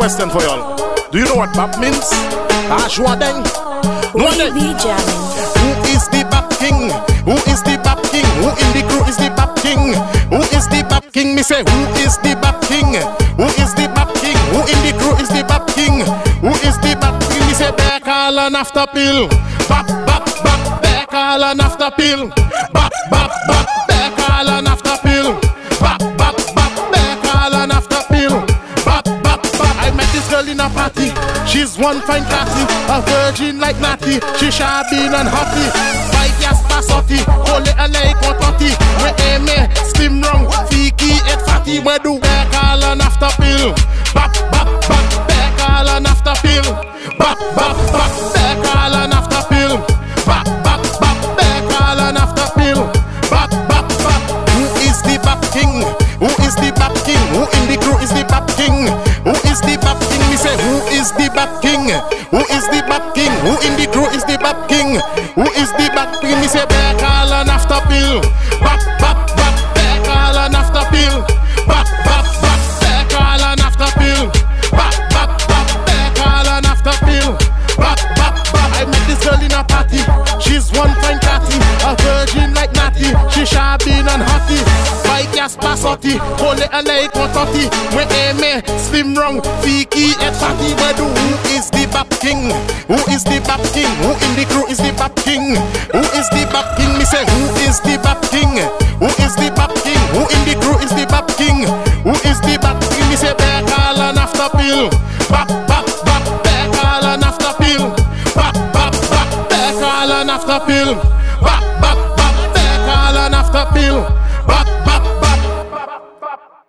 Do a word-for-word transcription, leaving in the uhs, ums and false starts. question for y'all. Do you know what Bap means? Ashwadeng. We be jamming. Who is the Bap King? Who is the Bap King? Who in the crew is the Bap King? Who is the Bap King? Me say, who is the Bap King? Who is the Bap King? Who in the crew is the Bap King? Who is the Bap King? Me say, bear call and after pill. Bap, bap, bap, bear call and after pill. Bap, bap, bap, bear call and after pill. Bap, bap, bap, bear call and after pill. Bap, bap, bap. I met this girl in a party. She's one fine classy, a virgin like Natty. She shabby and happy. White gas passotti, only a lake or totty. We aim slim wrong, fiki et fatty. We do bear call and after pill. Bap, bap, bap, bear call and after pill. Bap, bap, bap, bear call and after pill. Bap, bap, bap, bear call and after pill. Bap, bap, bap. Who is the Bap King? Who is the Bap King? Who in the crew is the Bap King? Who is the Bap King? We say, who is the Bap King? Who is the Bap King? Who in the crew is the Bap King? Who is the Bap King? We say, bear call and after pill. Bap, bap, bap, bear call and after pill. Bap, bap, bap, bear call and after pill. Bap, bap, bap, bear call and after pill. Bap, bap, bap. I met this girl in a party. She's one fine catty, a virgin like Natty. She shabby and hotty. Gas passotti, only a lake or totty. We aim slim wrong, fiki et fatty. We do. Who is the Bap King? Who is the Bap King? Who in the crew is the Bap King? Who is the Bap King? Me say, who is the Bap King? Who is the Bap King? Who in the crew is the Bap King? Who is the Bap King? Me say, bear call and after pill. Bap, bap, bap, bear call and after pill. Bap, bap, bap, bear call and after pill. Bap, bap, bap, bear call and after pill. Bap, bap, bap.